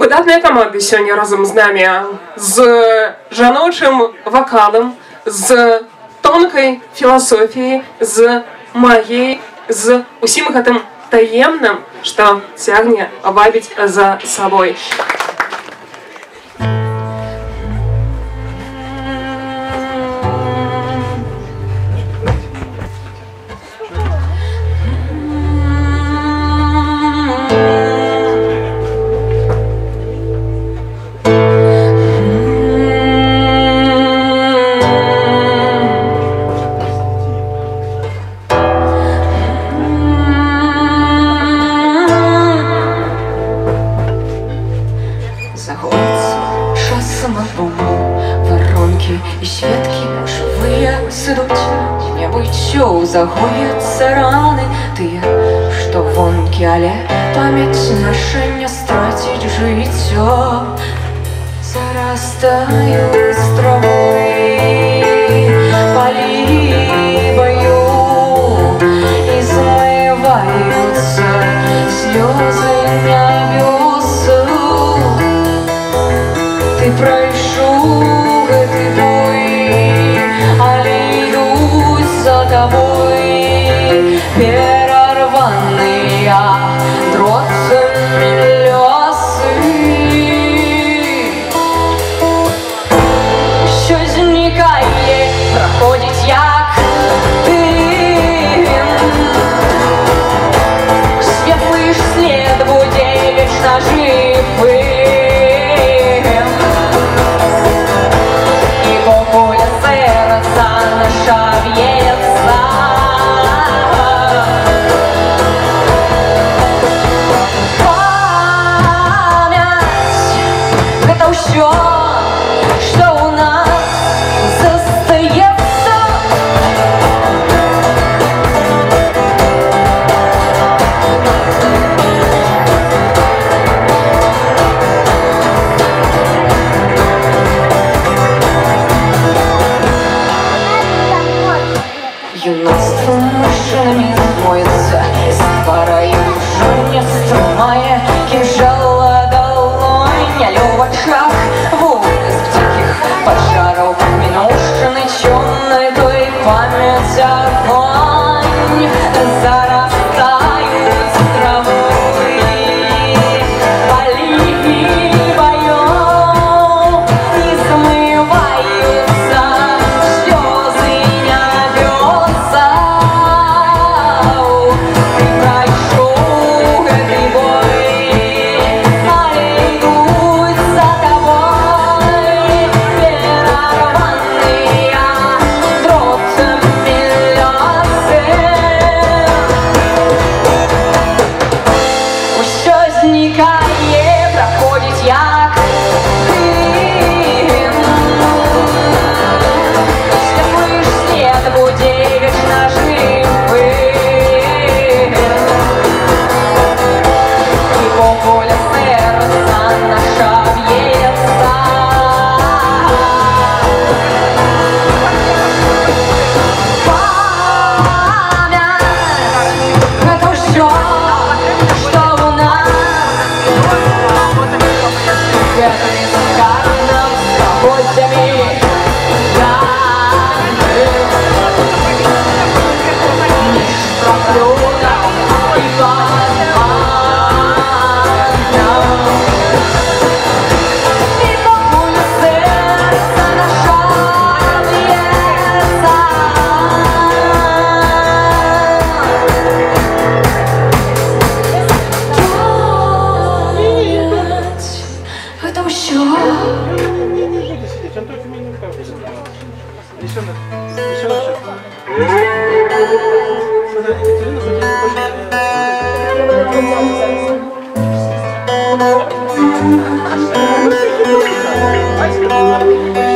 Видатної команди сьогодні разом з нами, з жіночим вокалом, з тонкою філософією, з магією, з усім цим таємним, що тягне вабить за собою. Загоятся раны, ты, что вонки, але память наша не стратить житё, зарастаю с травой, поливаю, измываются слезы на бёсу, ты пройшёл. Тобой перерванные дрожжами лёсы. Що зникає, проходить як дивен. Светлый след буде вечно живым. Его воля сердца наша вьется. Thank you.